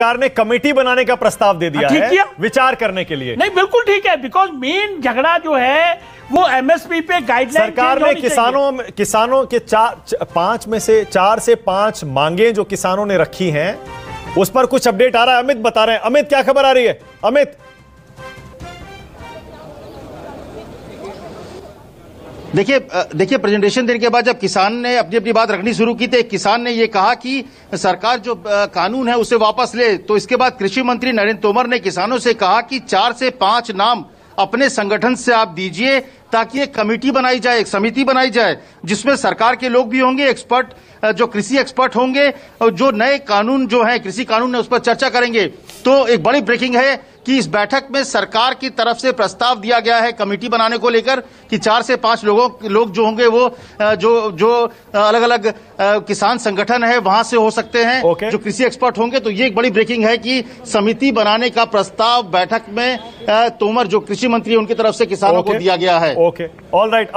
सरकार ने कमेटी बनाने का प्रस्ताव दे दिया है विचार करने के लिए। नहीं, बिल्कुल ठीक है, बिकॉज मेन झगड़ा जो है वो एमएसपी पे गाइडलाइन। सरकार ने किसानों के चार से पांच मांगे जो किसानों ने रखी हैं उस पर कुछ अपडेट आ रहा है। अमित बता रहे हैं। अमित, क्या खबर आ रही है? अमित, देखिए प्रेजेंटेशन देने के बाद जब किसान ने अपनी बात रखनी शुरू की तो किसान ने यह कहा कि सरकार जो कानून है उसे वापस ले। तो इसके बाद कृषि मंत्री नरेंद्र तोमर ने किसानों से कहा कि 4 से 5 नाम अपने संगठन से आप दीजिए ताकि एक कमेटी बनाई जाए, एक समिति बनाई जाए जिसमें सरकार के लोग भी होंगे, एक्सपर्ट जो कृषि एक्सपर्ट होंगे और जो नए कानून जो है कृषि कानून है उस पर चर्चा करेंगे। तो एक बड़ी ब्रेकिंग है कि इस बैठक में सरकार की तरफ से प्रस्ताव दिया गया है कमेटी बनाने को लेकर कि 4 से 5 लोग जो होंगे वो जो अलग अलग किसान संगठन है वहां से हो सकते हैं जो कृषि एक्सपर्ट होंगे। तो ये एक बड़ी ब्रेकिंग है कि समिति बनाने का प्रस्ताव बैठक में तोमर जो कृषि मंत्री उनकी तरफ से किसानों को दिया गया है। Okay. All right.